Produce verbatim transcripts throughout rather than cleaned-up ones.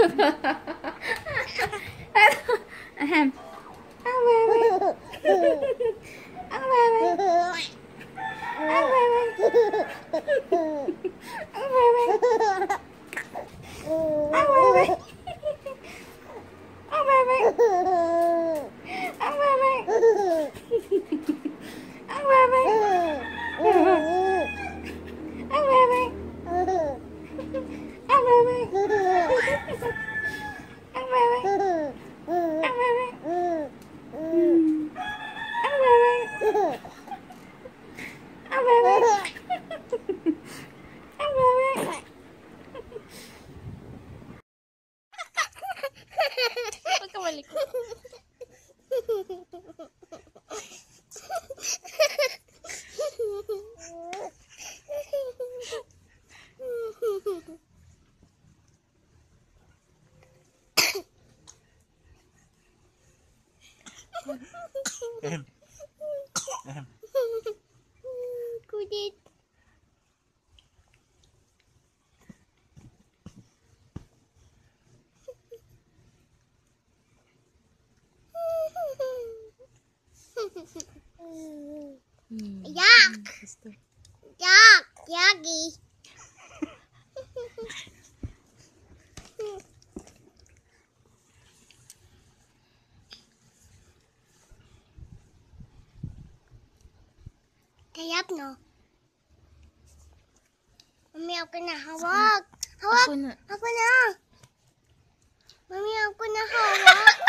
Ahem. Ang wewe. Ang wewe. Ang wewe. Ang wewe. Ang wewe. Ang wewe. Ang wewe. Ang wewe. Ahem. Ahem. Kudit. Yak. Yak. Yagi. Kayap, no? Mami, ako na. Hawak! Hawak! Ako na. Ako na! Mami, ako na. Hawak!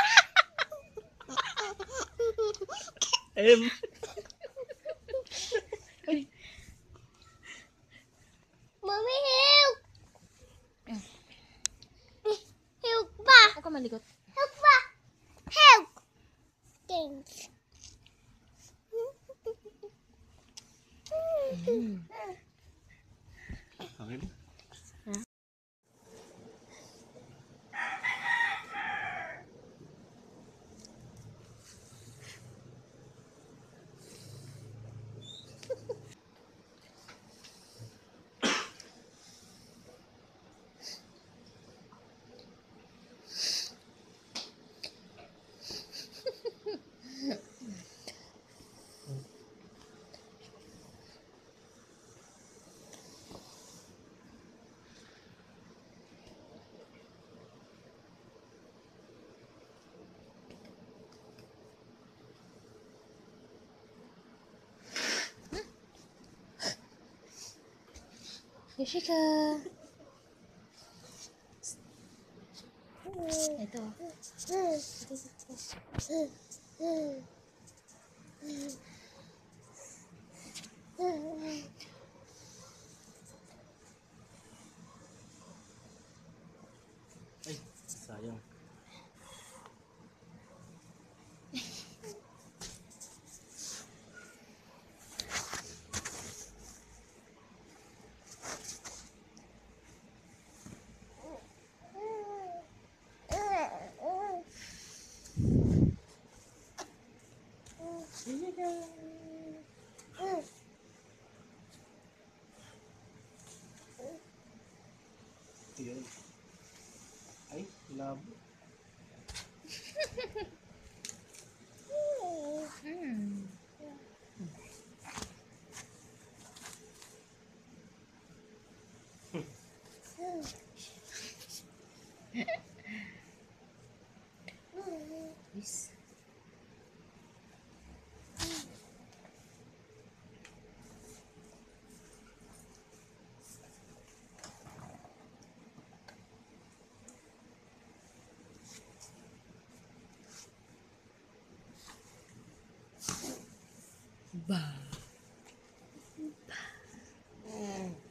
M. Mami, help! Help ba? Ako malikot. Help ba? Help! Thanks. Mm. Okay. Huh? Here she comes. Ito. Ay, sayang. Ay, love. Ba. Ba. Mm. Wow!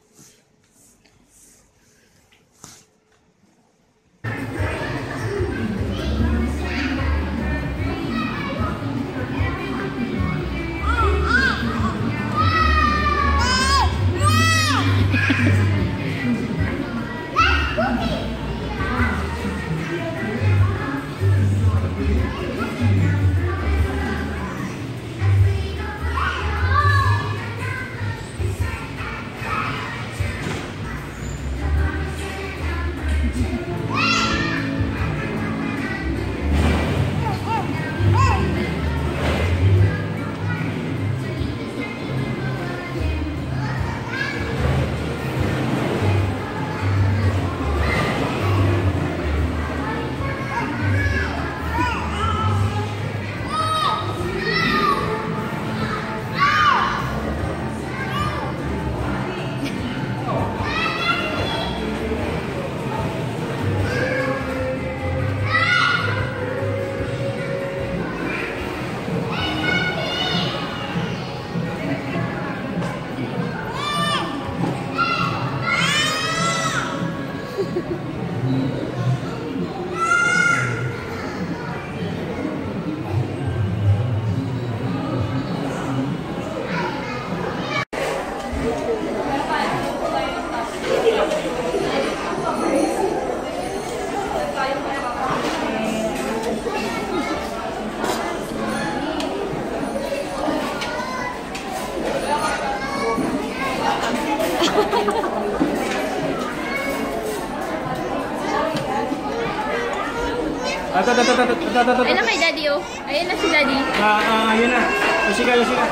Atat, atat, atat, atat, atat. Ayun na kay Daddy, oh. Ayun na si Daddy. Ah, ah, ayun na. Lusika, lusika.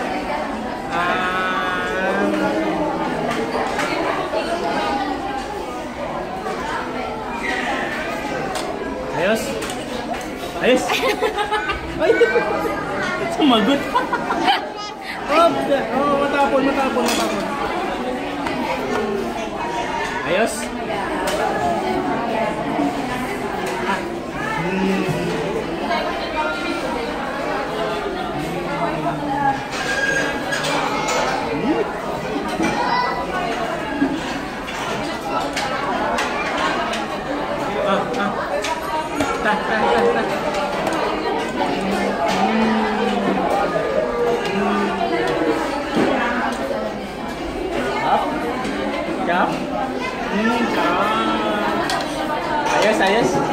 Ah. Ayos? Ayos? Ay! Sumagot! Oh, oh, matapon, matapon, matapon. Ayos? Ah. Hmm. Ah, ah. Ta, ta, ta, ta. Ayos, ayos.